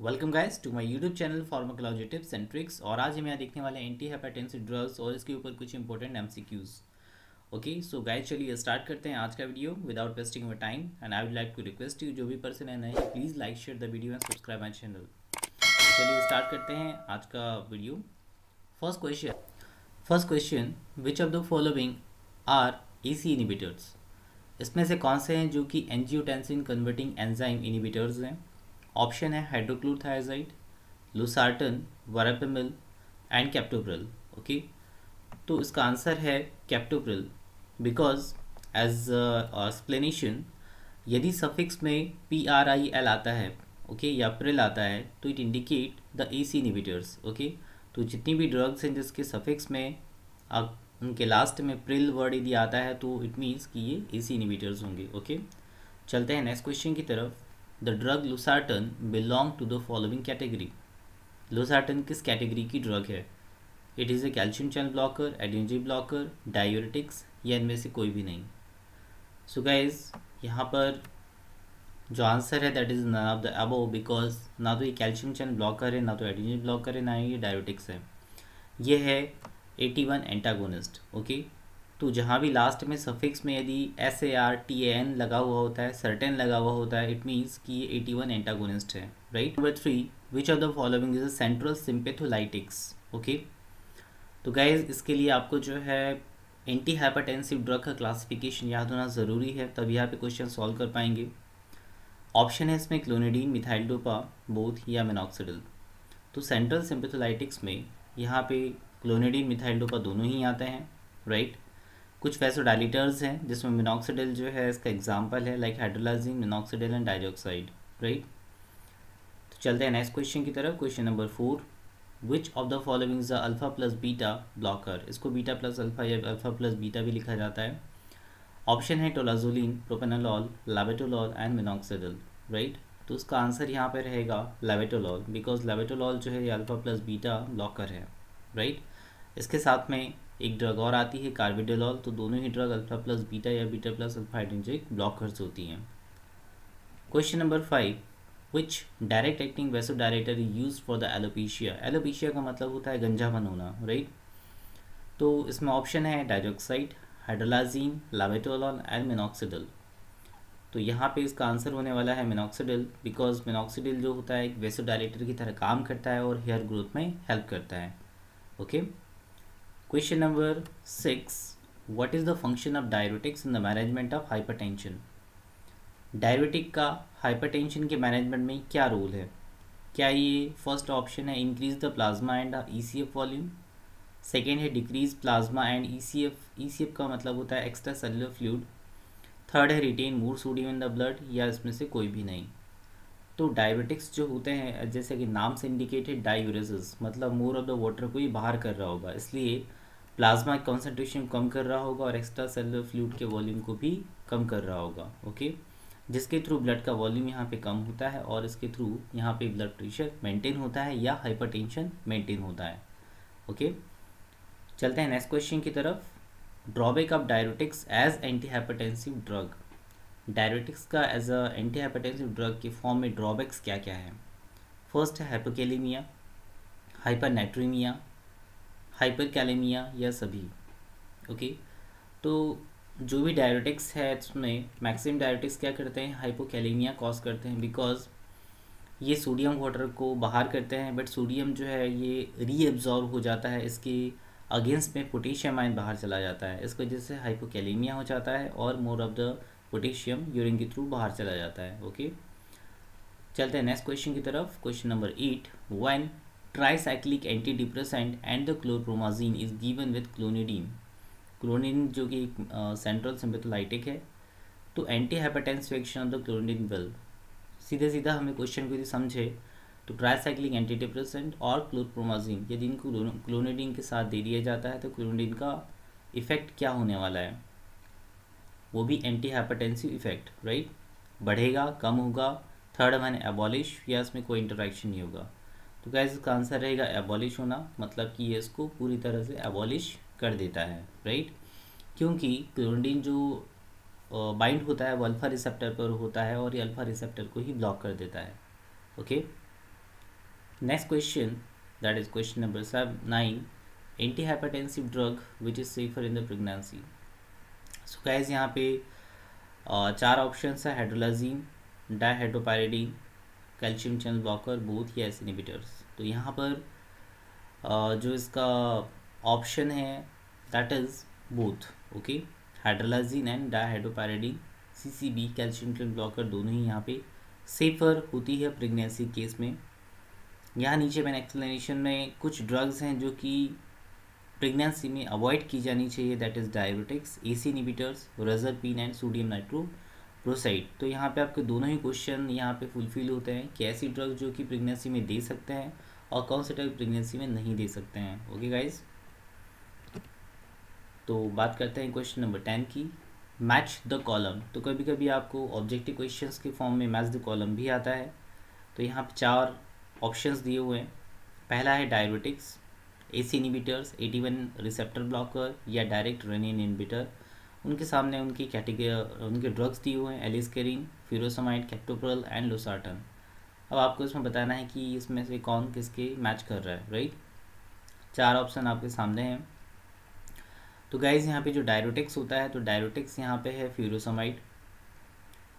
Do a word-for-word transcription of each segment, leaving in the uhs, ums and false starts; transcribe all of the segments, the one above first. Welcome guys to my YouTube channel pharmacology tips and tricks. और आज हम यहाँ देखने वाले हैं एंटी हाइपरटेंसिव ड्रग्स और इसके ऊपर कुछ important MCQs. Okay so guys चलिए स्टार्ट करते हैं आज का video without wasting your time. And I would like to request you जो भी पर्सन है नए please like share the video and subscribe my channel. चलिए स्टार्ट करते हैं आज का video. First question first question which of the following are E C inhibitors. इसमें से कौन से हैं जो कि एंजियोटेंसिन कन्वर्टिंग एंजाइम इनिबिटर्स हैं। ऑप्शन है hydrochlorothiazide, losartan, verapamil and captopril. Okay तो इसका आंसर है कैप्टोप्रिल बिकॉज एज एक्सप्लेनेशन यदि सफिक्स में पी आर आई एल आता है ओके okay, या प्रिल आता है तो it indicate the A C inhibitors. Okay तो जितनी भी ड्रग्स हैं जिसके सफिक्स में आप उनके लास्ट में प्रिल वर्ड यदि आता है तो इट मीन्स कि ये ए सी इनिबिटर्स होंगे। Okay okay? चलते हैं नेक्स्ट क्वेश्चन की तरफ। The drug losartan belong to the following category. Losartan किस कैटेगरी की ड्रग है। It is a calcium channel blocker, adenosine blocker, diuretics या इनमें से कोई भी नहीं। सो गाइज यहाँ पर जो आंसर है that is none of the above because ना तो ये कैल्शियम चैनल ब्लॉकर है, ना तो एडेनोसिन ब्लॉकर है, ना ही ये डायूरेटिक्स है, ये है एटी वन एंटागोनिस्ट। ओके तो जहाँ भी लास्ट में सफिक्स में यदि S A R T A N लगा हुआ होता है, सर्टेन लगा हुआ होता है, इट मीन्स कि ये एटी वन एंटागोनिस्ट है, right. Number three which of the following is a central sympatholytics. Okay तो गाइज इसके लिए आपको जो है एंटी हाइपरटेंसिव ड्रग का क्लासिफिकेशन याद होना ज़रूरी है, तब यहाँ पे क्वेश्चन सॉल्व कर पाएंगे। ऑप्शन है इसमें क्लोनिडीन, मिथाइलडोपा, बोथ या मिनॉक्सिडिल। तो सेंट्रल सिम्पेथोलाइटिक्स में यहाँ पे क्लोनिडीन, मिथाइलडोपा दोनों ही आते हैं, राइट। कुछ वैसोडाइलेटर्स हैं जिसमें मिनॉक्सिडिल जो है इसका एग्जांपल है, like hydralazine, minoxidil and dioxide, right. तो चलते हैं नेक्स्ट क्वेश्चन की तरफ। Question number four which of the following is the alpha plus beta blocker. इसको बीटा प्लस अल्फा या अल्फा प्लस बीटा भी लिखा जाता है। ऑप्शन है tolazoline, propranolol, labetalol and minoxidil, right. तो उसका आंसर यहाँ पर रहेगा लाबेटोलॉल बिकॉज लाबेटोलॉल जो है ये अल्फा प्लस बीटा ब्लॉकर है, राइट। इसके साथ में एक ड्रग और आती है कार्वेडिलॉल, तो दोनों ही ड्रग अल्फा प्लस बीटा या beta plus alpha adrenergic blockers होती हैं। Question number five which direct acting vasodilator use for the alopecia. Alopecia का मतलब होता है गंजापन होना, राइट। तो इसमें ऑप्शन है dioxide, hydralazine, labetalol and minoxidil. तो यहाँ पे इसका आंसर होने वाला है मिनॉक्सिडिल बिकॉज मिनॉक्सिडिल जो होता है एक वैसोडायलेटर की तरह काम करता है और हेयर ग्रोथ में हेल्प करता है। Okay question number six what is the function of diuretics in the management of hypertension. Diuretic का हाइपरटेंशन के मैनेजमेंट में क्या रोल है। क्या ये फर्स्ट ऑप्शन है increase the plasma and ECF volume, second है decrease plasma and ECF, ECF का मतलब होता है एक्स्ट्रा सेलुलर फ्लूइड, थर्ड है retain more sodium in the blood या इसमें से कोई भी नहीं। तो डायरेटिक्स जो होते हैं जैसे कि नाम से इंडिकेटेड डायूरेसिस मतलब मोर ऑफ द वाटर को ही बाहर कर रहा होगा, इसलिए प्लाज्मा कंसंट्रेशन कम कर रहा होगा और एक्स्ट्रा सेलुलर फ्लूइड के वॉल्यूम को भी कम कर रहा होगा। ओके जिसके थ्रू ब्लड का वॉल्यूम यहाँ पे कम होता है और इसके थ्रू यहाँ पे ब्लड प्रेशर मेंटेन होता है या हाइपरटेंशन मेंटेन होता है। ओके चलते हैं नेक्स्ट क्वेश्चन की तरफ। Drawback of diuretics as anti hypertensive drug. Diuretics का as a anti hypertensive drug के फॉर्म में ड्रॉबैक्स क्या क्या है। फर्स्ट है हाइपोकैलेमिया, हाइपरनेट्रीमिया, हाइपरकैलेमिया या सभी। ओके तो जो भी डायरेटिक्स है उसमें मैक्सिमम डायरेटिक्स क्या करते हैं हाइपोकैलेमिया कॉज करते हैं बिकॉज ये सोडियम वाटर को बाहर करते हैं बट सोडियम जो है ये रीअब्जॉर्व हो जाता है, इसके अगेंस्ट में पोटेशियम आयन बाहर चला जाता है, इस वजह से हाइपोकैलेमिया हो जाता है और more of the potassium urine के थ्रू बाहर चला जाता है। ओके चलते हैं नेक्स्ट क्वेश्चन की तरफ। Question number eight one tricyclic anti depressant and the chlorpromazine is given with clonidine. Clonidine जो कि सेंट्रल सिम्पेथोलाइटिक है तो anti hypertensive action of the clonidine will. सीधे सीधा हमें क्वेश्चन को यदि समझे तो ट्राइसाइक्लिक एंटी डिप्रेसेंट और क्लोरप्रोमाजीन यदि इनको क्लोनिडीन के साथ दे दिया जाता है तो क्लोनिडीन का इफेक्ट क्या होने वाला है, वो भी एंटी हाइपरटेंसिव इफेक्ट, राइट। बढ़ेगा, कम होगा। थर्ड मैंने एबॉलिश या इसमें कोई इंटरेक्शन नहीं होगा। तो गाइस इसका आंसर रहेगा एबॉलिश होना, मतलब कि ये इसको पूरी तरह से एबॉलिश कर देता है, राइट। क्योंकि क्लोनिडीन जो बाइंड होता है वो अल्फा रिसेप्टर पर होता है और ये अल्फा रिसेप्टर को ही ब्लॉक कर देता है। Okay Next question, that is question number nine, antihypertensive drug which is safer in the pregnancy. So guys, यहाँ पे चार ऑप्शंस है, hydralazine, dihydropyridine, calcium channel blocker, both या इनहिबिटर्स. तो यहाँ पर uh, जो इसका ऑप्शन है that is both. Okay, hydralazine and dihydropyridine, C C B, calcium channel blocker, दोनों ही यहाँ पे सेफर होती है प्रेगनेंसी केस में. यहाँ नीचे मैंने एक्सप्लेनेशन में कुछ ड्रग्स हैं जो कि प्रेगनेंसी में अवॉइड की जानी चाहिए, that is diabetics, A C inhibitors, reserpine and sodium nitroprusside. तो यहाँ पे आपके दोनों ही क्वेश्चन यहाँ पे फुलफिल होते हैं कि ऐसी ड्रग्स जो कि प्रेगनेंसी में दे सकते हैं और कौन से ड्रग प्रेगनेंसी में नहीं दे सकते हैं. ओके गाइज, तो बात करते हैं क्वेश्चन नंबर टेन की, मैच द कॉलम. तो कभी कभी आपको ऑब्जेक्टिव क्वेश्चंस के फॉर्म में मैच द कॉलम भी आता है. तो यहाँ पे चार ऑप्शंस दिए हुए हैं. पहला है diabetics, AC inhibitors, A T one receptor blocker या डायरेक्ट रेनिन इनहिबिटर. उनके सामने उनकी कैटेगरी, उनके ड्रग्स दिए हुए हैं, aliskiren, furosemide, captopril and losartan. अब आपको इसमें बताना है कि इसमें से कौन किसके मैच कर रहा है, राइट. चार ऑप्शन आपके सामने हैं. तो गाइज यहाँ पे जो डायरोटिक्स होता है, तो डायरोटिक्स यहाँ पे है फ्यूरोसेमाइड.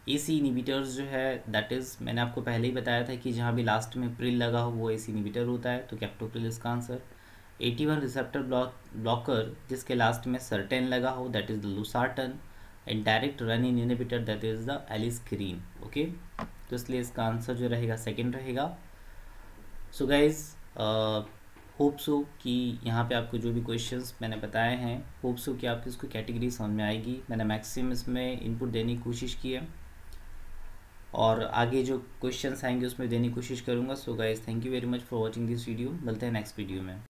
एसी इनहिबिटर्स जो है दैट इज़, मैंने आपको पहले ही बताया था कि जहाँ भी लास्ट में प्रिल लगा हो वो एसी इनहिबिटर होता है, तो कैप्टोप्रिल इसका answer. A T one receptor block blocker जिसके लास्ट में सर्टेन लगा हो that is the losartan, and direct renin inhibitor that is the aliskiren. Okay, तो इसलिए इसका आंसर जो रहेगा सेकेंड रहेगा. सो गाइज होप सो कि यहाँ पे आपको जो भी क्वेश्चंस मैंने बताए हैं, होप सो कि आपको इसको कैटेगरी समझ में आएगी. मैंने मैक्सिमम इसमें इनपुट देने की कोशिश की है और आगे जो क्वेश्चंस आएंगे उसमें देने की कोशिश करूँगा. So guys, thank you very much for watching this video. मिलते हैं नेक्स्ट वीडियो में.